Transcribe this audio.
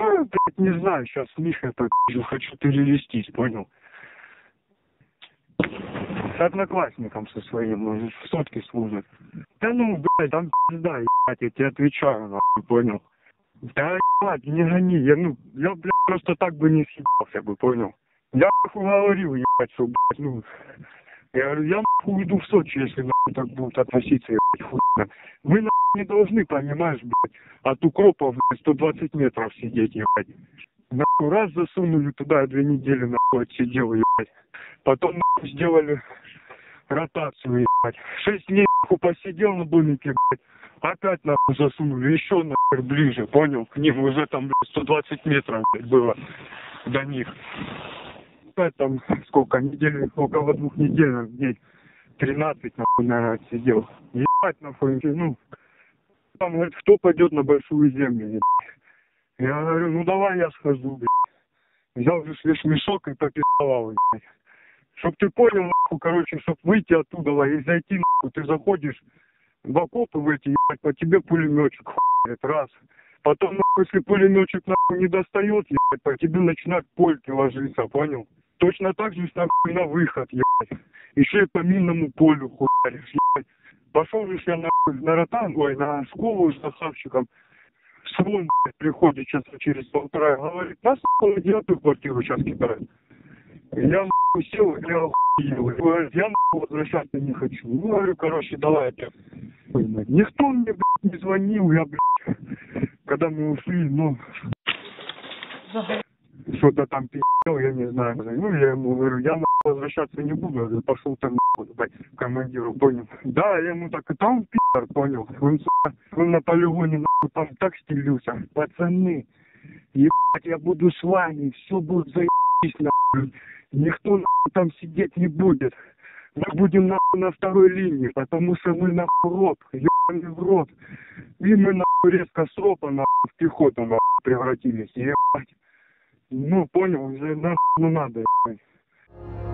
Да, блядь, не знаю, сейчас Миха попиздил, хочу перевестись, понял? С одноклассником со своим, ну, в сотке служит. Да ну, блядь, там пизда, ебать, я тебе отвечаю, нахуй, понял? Да, ебать, не гони, я, блядь, просто так бы не съебался бы, понял? Я, нахуй, говорил, ебать, что, блядь, ну... Я говорю, я, нахуй, уйду в Сочи, если, нахуй, так будут относиться, ебать, хуйня. Вы, нахуй, не должны, понимаешь, блядь, от укропов, блядь, 120 метров сидеть, ебать. Нахуй, раз засунули туда, 2 недели, нахуй, отсидел, ебать. Потом, нахуй, сделали ротацию, ебать. 6 дней, нахуй, посидел на домике, блядь. Опять, нахуй, засунули, еще, нахуй, ближе, понял, к ним уже там, блядь, 120 метров, блядь, было до них. Опять там, сколько, недель, около 2 недель, нахуй, дней 13, нахуй, наверное, отсидел. Ебать, нахуй, ну... Там, говорит, кто пойдет на большую землю, блядь. Я говорю, ну давай я схожу, блядь. Взял же лишь мешок и попиздовал, блядь. Чтоб ты понял, нахуй, короче, чтоб выйти оттуда, блядь, и зайти, нахуй, ты заходишь в окопы в эти, ебать, по тебе пулеметчик, хуй, это раз. Потом, нахуй, если пулеметчик, нахуй, не достает, ебать, по тебе начинают польки ложиться, понял? Точно так же, нахуй, на выход, ебать. Еще и по минному полю, хуй, ебать. Пошел же я на ротан, ой, на школу с доставщиком. Свон, блядь, приходит часа через полтора, говорит, нас, нахуй, на 9-ю квартиру сейчас кидают. Я, нахуй, сел, я охуел. Говорит, я, нахуй, возвращаться не хочу. Ну, говорю, короче, давай это. Никто мне, блядь, не звонил, я, блядь, когда мы ушли, ну, что-то там пи***л, я не знаю. Ну, я ему говорю, я, нахуй, возвращаться не буду, я пошел там, нахуй, блядь, командиру, понял? Да, я ему так, и там пи***р, понял? Он на полигоне, нахуй, там так стелился. Пацаны, ебать, я буду с вами, все будет заебись, нахуй. Никто, нахуй, там сидеть не будет. Мы будем, нахуй, на второй линии, потому что мы, нахуй, рот, ебаный в рот. И мы, нахуй, резко с рота, нахуй, в пехоту, нахуй, превратились, ебать. Ну, понял, уже, нахуй, ну надо, ебать.